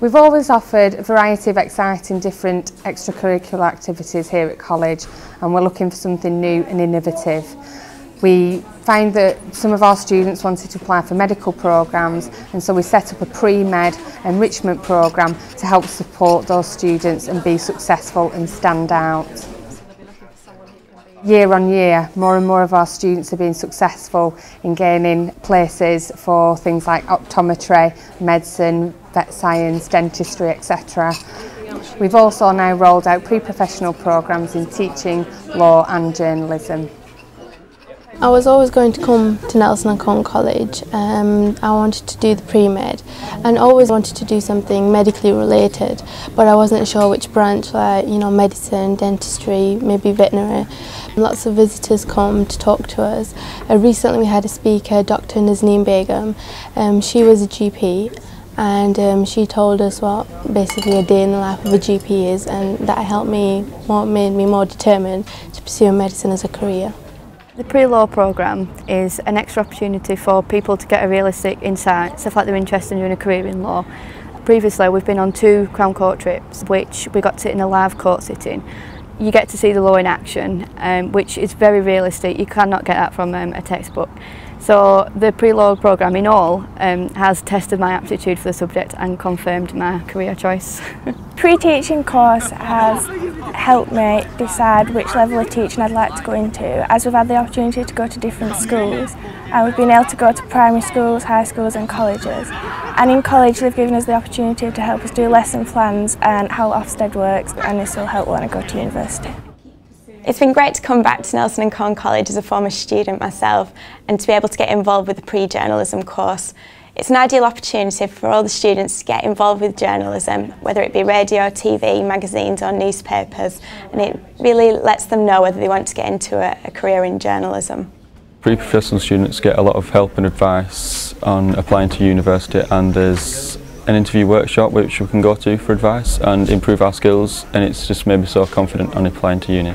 We've always offered a variety of exciting different extracurricular activities here at college, and we're looking for something new and innovative. We found that some of our students wanted to apply for medical programmes, and so we set up a pre-med enrichment programme to help support those students and be successful and stand out. Year on year, more and more of our students are being successful in gaining places for things like optometry, medicine, vet science, dentistry, etc. We've also now rolled out pre-professional programmes in teaching, law and journalism. I was always going to come to Nelson and Colne College. I wanted to do the pre-med and always wanted to do something medically related, but I wasn't sure which branch, like, you know, medicine, dentistry, maybe veterinary. Lots of visitors come to talk to us. Recently we had a speaker, Dr Nazneen Begum. She was a GP, and she told us what basically a day in the life of a GP is, and that helped me, made me more determined to pursue medicine as a career. The pre-law programme is an extra opportunity for people to get a realistic insight, stuff like they're interested in doing a career in law. Previously we've been on 2 Crown Court trips, which we got to sit in a live court sitting. You get to see the law in action, which is very realistic. You cannot get that from a textbook. So the pre-law programme in all has tested my aptitude for the subject and confirmed my career choice. Pre-teaching course has helped me decide which level of teaching I'd like to go into, as we've had the opportunity to go to different schools, and we've been able to go to primary schools, high schools and colleges. And in college they've given us the opportunity to help us do lesson plans and how Ofsted works, and this will help when I go to university. It's been great to come back to Nelson and Colne College as a former student myself, and to be able to get involved with the pre-journalism course. It's an ideal opportunity for all the students to get involved with journalism, whether it be radio, TV, magazines or newspapers, and it really lets them know whether they want to get into a career in journalism. Pre-professional students get a lot of help and advice on applying to university, and there's an interview workshop which we can go to for advice and improve our skills, and it's just made me so confident on applying to uni.